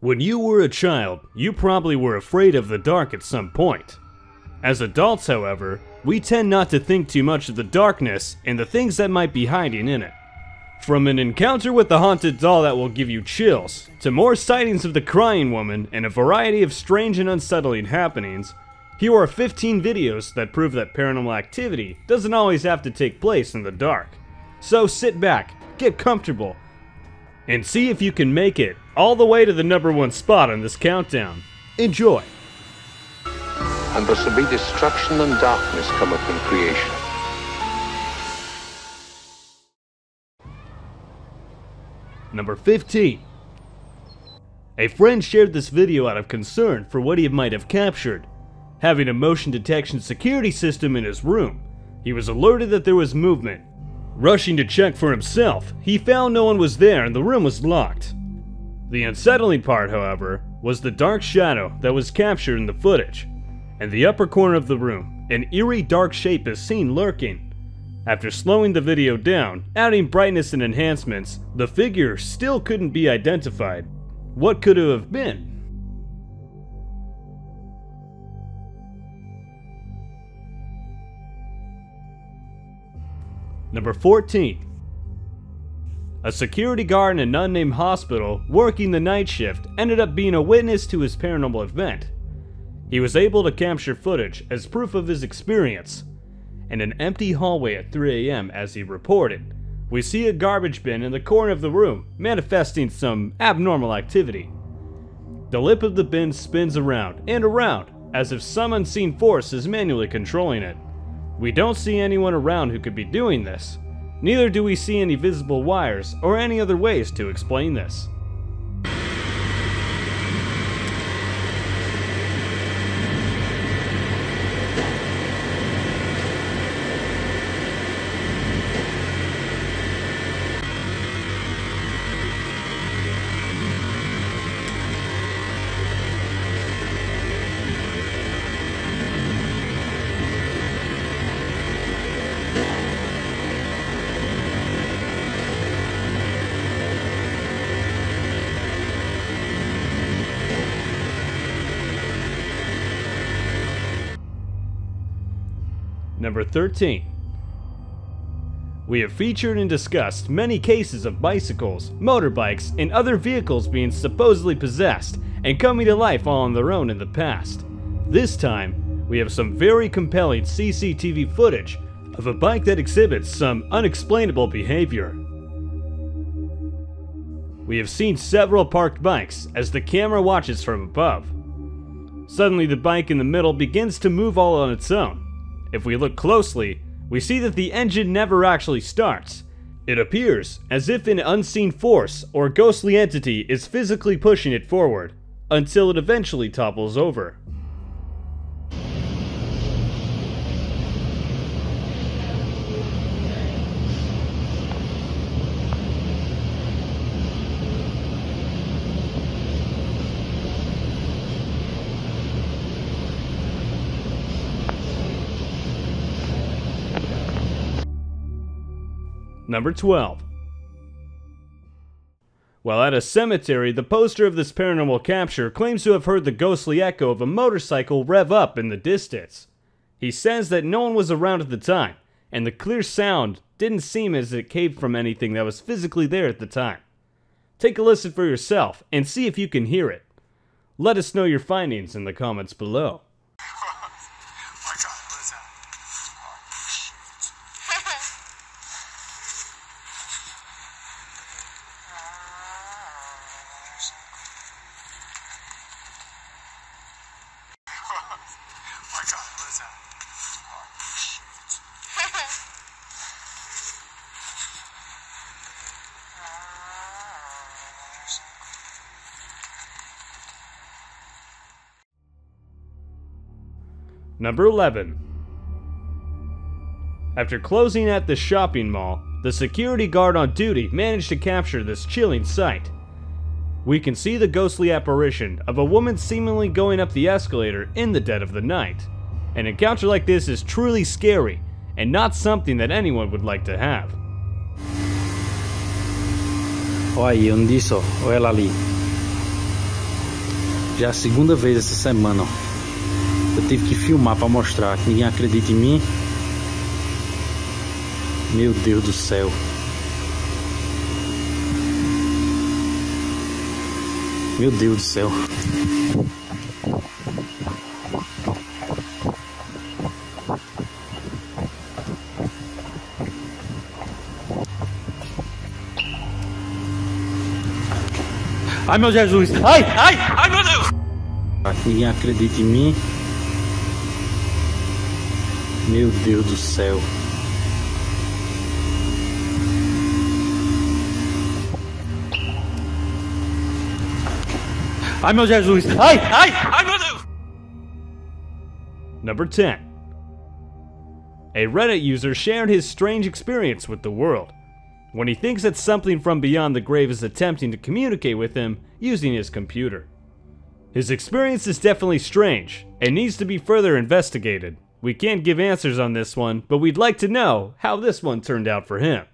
When you were a child, you probably were afraid of the dark at some point. As adults, however, we tend not to think too much of the darkness and the things that might be hiding in it. From an encounter with the haunted doll that will give you chills, to more sightings of the crying woman and a variety of strange and unsettling happenings, here are 15 videos that prove that paranormal activity doesn't always have to take place in the dark. So sit back, get comfortable, and see if you can make it all the way to the #1 spot on this countdown. Enjoy! And there shall be destruction and darkness cometh in creation. Number 15. A friend shared this video out of concern for what he might have captured. Having a motion detection security system in his room, he was alerted that there was movement. Rushing to check for himself, he found no one was there and the room was locked. The unsettling part, however, was the dark shadow that was captured in the footage. In the upper corner of the room, an eerie dark shape is seen lurking. After slowing the video down, adding brightness and enhancements, the figure still couldn't be identified. What could it have been? Number 14. A security guard in an unnamed hospital working the night shift ended up being a witness to his paranormal event. He was able to capture footage as proof of his experience. In an empty hallway at 3 a.m. as he reported, we see a garbage bin in the corner of the room manifesting some abnormal activity. The lip of the bin spins around and around as if some unseen force is manually controlling it. We don't see anyone around who could be doing this. Neither do we see any visible wires or any other ways to explain this. Number 13. We have featured and discussed many cases of bicycles, motorbikes, and other vehicles being supposedly possessed and coming to life all on their own in the past. This time, we have some very compelling CCTV footage of a bike that exhibits some unexplainable behavior. We have seen several parked bikes as the camera watches from above. Suddenly, the bike in the middle begins to move all on its own. If we look closely, we see that the engine never actually starts. It appears as if an unseen force or ghostly entity is physically pushing it forward, until it eventually topples over. Number 12. While at a cemetery, the poster of this paranormal capture claims to have heard the ghostly echo of a motorcycle rev up in the distance. He says that no one was around at the time, and the clear sound didn't seem as it came from anything that was physically there at the time. Take a listen for yourself and see if you can hear it. Let us know your findings in the comments below. Number 11. After closing at the shopping mall, the security guard on duty managed to capture this chilling sight. We can see the ghostly apparition of a woman seemingly going up the escalator in the dead of the night. An encounter like this is truly scary and not something that anyone would like to have. Oye, un diso, oela li. Já a segunda vez essa semana, ó. Eu tive que filmar pra mostrar, que ninguém acredita em mim. Meu Deus do céu. Meu Deus do céu. Ai, meu Jesus! Ai! Ai! Ai, meu Deus! Ninguém acredita em mim. Meu Deus do céu. Ai, meu Jesus! Ai! Ai! Ai, meu Deus! Number 10. A Reddit user shared his strange experience with the world. When he thinks that something from beyond the grave is attempting to communicate with him using his computer. His experience is definitely strange and needs to be further investigated. We can't give answers on this one, but we'd like to know how this one turned out for him.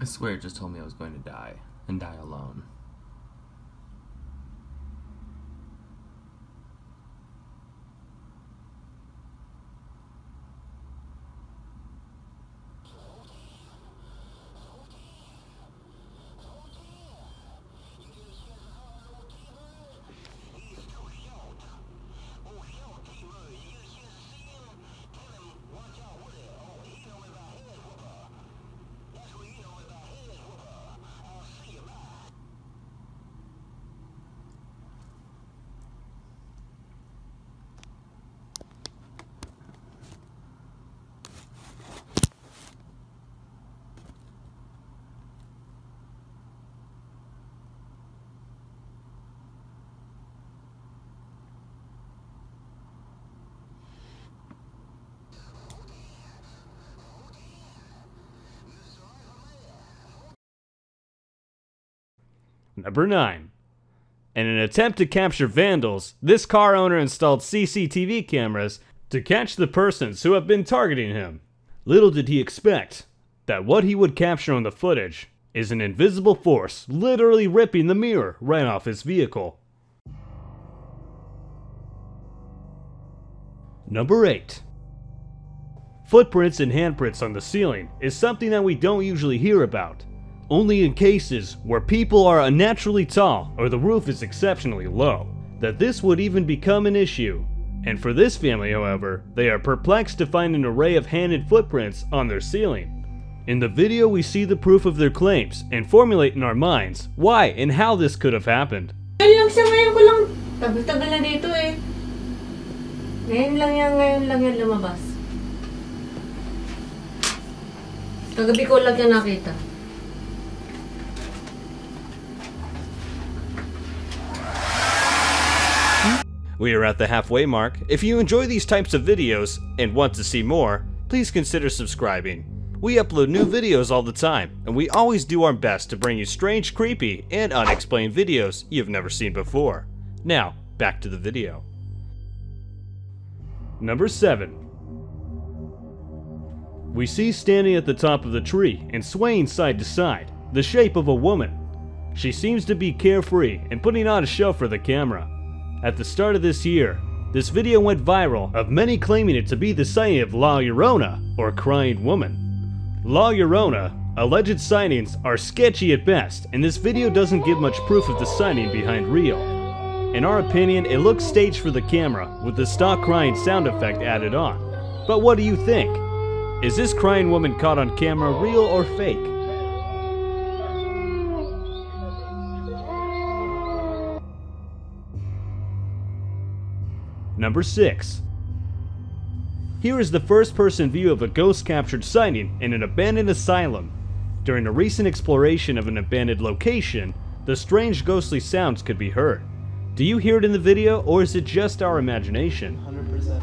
I swear it just told me I was going to die, and die alone. Number 9. In an attempt to capture vandals, this car owner installed CCTV cameras to catch the persons who have been targeting him. Little did he expect that what he would capture on the footage is an invisible force literally ripping the mirror right off his vehicle. Number 8. Footprints and handprints on the ceiling is something that we don't usually hear about. Only in cases where people are unnaturally tall or the roof is exceptionally low, that this would even become an issue. And for this family, however, they are perplexed to find an array of hand and footprints on their ceiling. In the video, we see the proof of their claims and formulate in our minds why and how this could have happened. We are at the halfway mark. If you enjoy these types of videos and want to see more, please consider subscribing. We upload new videos all the time, and we always do our best to bring you strange, creepy, and unexplained videos you've never seen before. Now, back to the video. Number 7. We see standing at the top of the tree and swaying side to side, the shape of a woman. She seems to be carefree and putting on a show for the camera. At the start of this year, this video went viral of many claiming it to be the sighting of La Llorona, or Crying Woman. La Llorona, alleged sightings are sketchy at best, and this video doesn't give much proof of the sighting behind real. In our opinion, it looks staged for the camera, with the stock crying sound effect added on. But what do you think? Is this crying woman caught on camera real or fake? Number 6. Here is the first-person view of a ghost-captured sighting in an abandoned asylum. During a recent exploration of an abandoned location, the strange ghostly sounds could be heard. Do you hear it in the video, or is it just our imagination? 100%.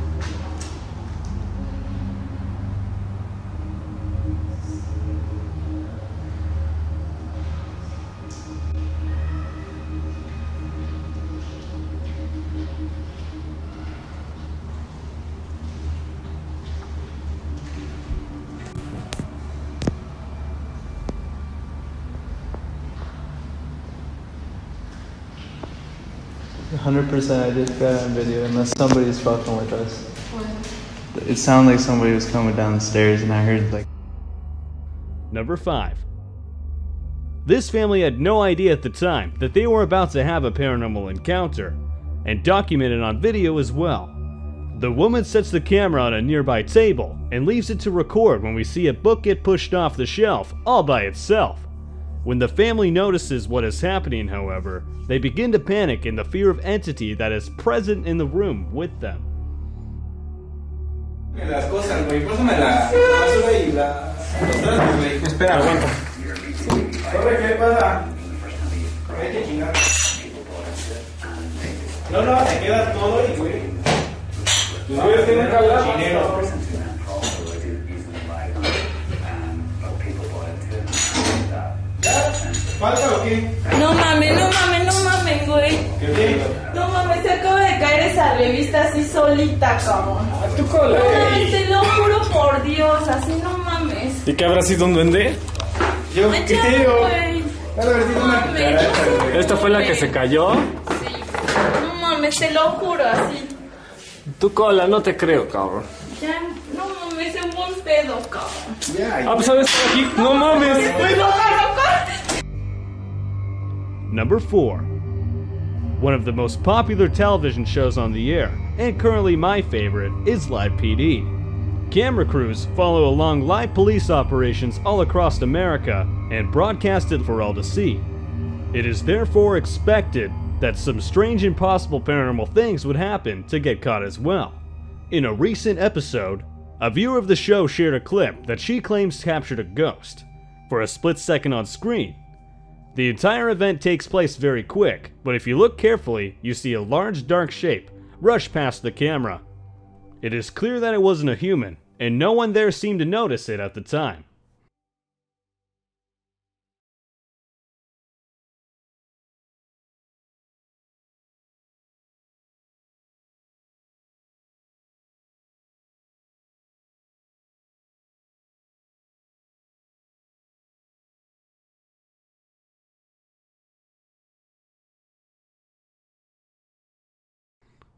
100% I just got on video, unless somebody's fucking with us. What? It sounded like somebody was coming down the stairs and I heard like... Number 5. This family had no idea at the time that they were about to have a paranormal encounter, and documented on video as well. The woman sets the camera on a nearby table and leaves it to record when we see a book get pushed off the shelf all by itself. When the family notices what is happening, however, they begin to panic in the fear of entity that is present in the room with them. No mames, no mames, no mames, güey. No mames, se acaba de caer esa revista así solita, cabrón. No mames, te lo juro por Dios, así no mames. ¿Y qué habrá sido un duende? Yo me quedé, güey. ¿Esta fue la que se cayó? Sí. No mames, te lo juro, así. Tu cola, no te creo, cabrón. Ya, no mames, es un buen pedo, cabrón. Ah, pues sabes, aquí, no mames. Number 4. One of the most popular television shows on the air, and currently my favorite, is Live PD. Camera crews follow along live police operations all across America and broadcast it for all to see. It is therefore expected that some strange and possible paranormal things would happen to get caught as well. In a recent episode, a viewer of the show shared a clip that she claims captured a ghost. For a split second on screen, the entire event takes place very quick, but if you look carefully, you see a large dark shape rush past the camera. It is clear that it wasn't a human, and no one there seemed to notice it at the time.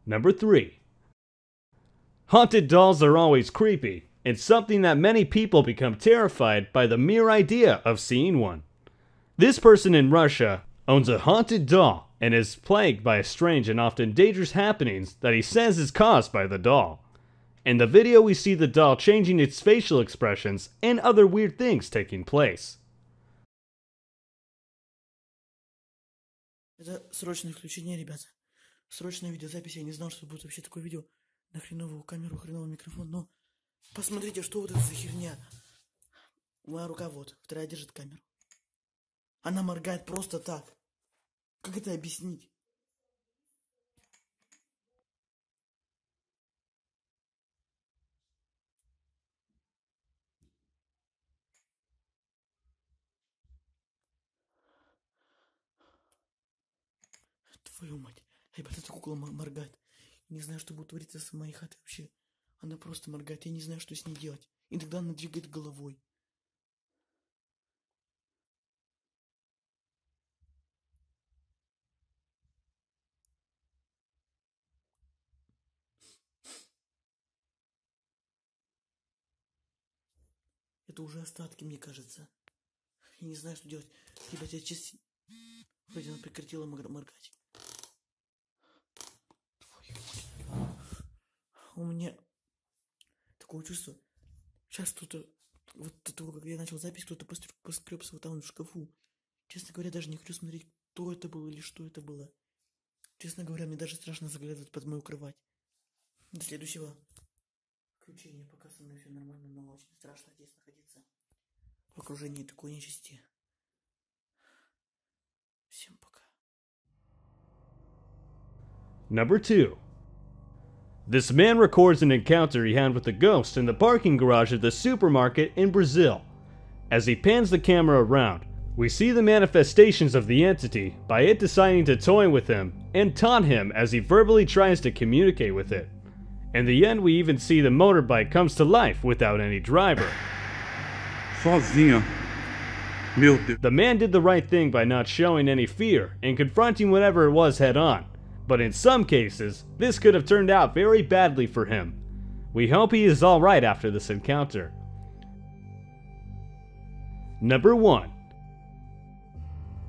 Number 3. Haunted dolls are always creepy, and something that many people become terrified by the mere idea of seeing one. This person in Russia owns a haunted doll and is plagued by strange and often dangerous happenings that he says is caused by the doll. In the video we see the doll changing its facial expressions and other weird things taking place. Срочная видеозапись, я не знал, что будет вообще такое видео. На хреновую камеру, хреновый микрофон, но посмотрите, что вот это за херня. Моя рука вот, вторая держит камеру. Она моргает просто так. Как это объяснить? Твою мать. Ребята, эта кукла моргает. Не знаю, что будет твориться с моей хатой вообще. Она просто моргает, я не знаю, что с ней делать. И тогда она двигает головой. Это уже остатки, мне кажется. Я не знаю, что делать. Ребята, я честно... Вроде она прекратила моргать. У меня такое чувство, сейчас кто-то, вот до того, как я начал запись, кто-то поскребся вот там в шкафу. Честно говоря, даже не хочу смотреть, кто это был или что это было. Честно говоря, мне даже страшно заглядывать под мою кровать. До следующего включения, пока со мной все нормально, но очень страшно здесь находиться в окружении такой нечисти. Всем пока. Number 2. This man records an encounter he had with a ghost in the parking garage at the supermarket in Brazil. As he pans the camera around, we see the manifestations of the entity by it deciding to toy with him and taunt him as he verbally tries to communicate with it. In the end, we even see the motorbike comes to life without any driver. The man did the right thing by not showing any fear and confronting whatever it was head on. but in some cases, this could have turned out very badly for him. We hope he is alright after this encounter. Number 1.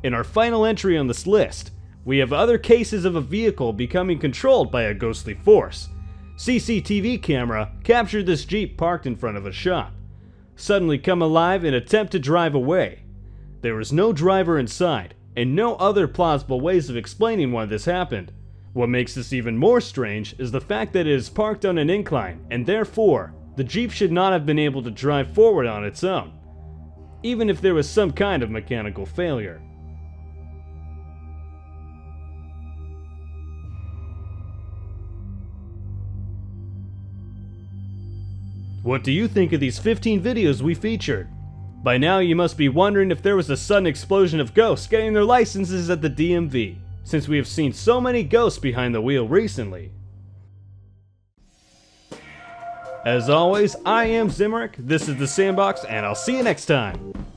In our final entry on this list, we have other cases of a vehicle becoming controlled by a ghostly force. CCTV camera captured this Jeep parked in front of a shop, suddenly come alive and attempt to drive away. There was no driver inside, and no other plausible ways of explaining why this happened. What makes this even more strange is the fact that it is parked on an incline, and therefore, the Jeep should not have been able to drive forward on its own, even if there was some kind of mechanical failure. What do you think of these 15 videos we featured? By now you must be wondering if there was a sudden explosion of ghosts getting their licenses at the DMV, since we have seen so many ghosts behind the wheel recently. As always, I am Zymaric, this is The Sandbox, and I'll see you next time!